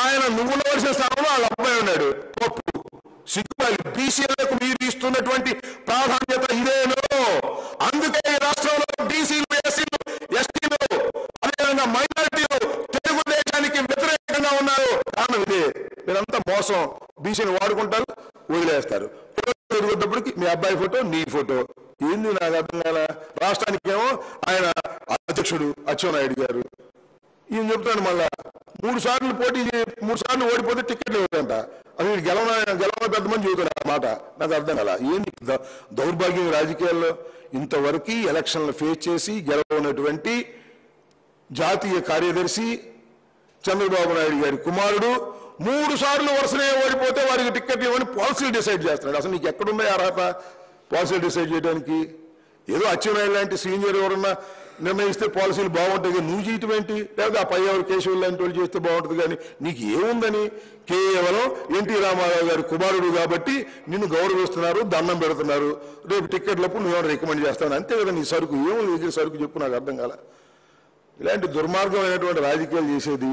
ఆయన నువ్వులో వచ్చిన స్థానంలో వాళ్ళ అబ్బాయి ఉన్నాడు. తప్పు సిగ్గుపడి బీసీలకు మీరు ఇస్తున్నటువంటి ప్రాధాన్యత ఇదేనో. అందుకే ఈ రాష్ట్రంలో బీసీలు, ఎస్సీలు, ఎస్టీలు, అదేవిధంగా మైనారిటీలు తెలుగుదేశానికి వ్యతిరేకంగా ఉన్నారు. కారణం ఇదే, మీరంతా మోసం. బీసీని వాడుకుంటారు, వదిలేస్తారు. తిరుగుతున్నప్పటికీ మీ అబ్బాయి ఫోటో, నీ ఫోటో ఏంది నాకు అర్థం కాల. రాష్ట్రానికి ఏమో ఆయన అధ్యక్షుడు అచ్చెన్నాయుడు గారు. ఈయన చెప్తాను మళ్ళా 3 సార్లు పోటీ, 3 సార్లు ఓడిపోతే టికెట్లు ఇవ్వదంట. అది గెలవడం పెద్ద మంది చూద్దాం అన్నమాట. నాకు అర్థం కదా ఏంటి దౌర్భాగ్యం రాజకీయాల్లో. ఇంతవరకు ఎలక్షన్లు ఫేస్ చేసి గెలవనటువంటి జాతీయ కార్యదర్శి చంద్రబాబు నాయుడు గారి కుమారుడు 3 సార్లు వరుసనే ఓడిపోతే వారికి టికెట్లు ఇవ్వని పాలసీలు డిసైడ్ చేస్తున్నాడు. అసలు నీకు ఎక్కడున్నాయి అర్హత పాలసీలు డిసైడ్ చేయడానికి? ఏదో అచ్చెన్నాయుడు లాంటి సీనియర్ ఎవరన్నా నిర్ణయిస్తే పాలసీలు బాగుంటాయి. నువ్వు జీతం ఏంటి, లేదా ఆ పై ఎవరు కేశవులు లాంటి వాళ్ళు చేస్తే బాగుంటుంది. కానీ నీకు ఏముందని కేవలం ఎన్టీ రామారావు గారి కుమారుడు కాబట్టి నిన్ను గౌరవిస్తున్నారు, దండం పెడుతున్నారు. రేపు టిక్కెట్లప్పుడు నువ్వేమో రికమెండ్ చేస్తాను, అంతే కదా నీ సరుకు. ఏమో సరుకు చెప్పు, నాకు అర్థం కాల. ఇలాంటి దుర్మార్గమైనటువంటి రాజకీయాలు చేసేది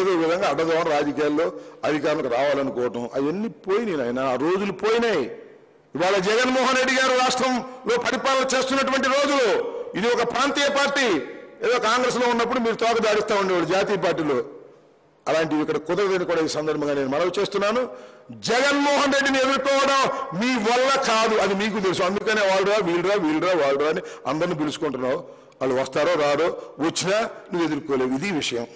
ఏదో విధంగా అడ్డదోమని రాజకీయాల్లో అధికారులకు రావాలనుకోవటం అవన్నీ పోయినాయి నాయన, ఆ రోజులు పోయినాయి. ఇవాళ జగన్మోహన్ రెడ్డి గారు రాష్ట్రంలో పరిపాలన చేస్తున్నటువంటి రోజులు. ఇది ఒక ప్రాంతీయ పార్టీ. ఏదో కాంగ్రెస్లో ఉన్నప్పుడు మీరు తోక దాడిస్తూ ఉండేవాడు జాతీయ పార్టీలో. అలాంటివి ఇక్కడ కుదరదని కూడా ఈ సందర్భంగా నేను మనవి చేస్తున్నాను. జగన్మోహన్ రెడ్డిని ఎదుర్కోవడం మీ వల్ల కాదు, అది మీకు తెలుసు. అందుకనే వాళ్ళరా వీళ్ళరా అని అందరిని పిలుచుకుంటున్నావు. వాళ్ళు వస్తారో రారో, వచ్చినా నువ్వు ఎదుర్కోలేవు. ఇది విషయం.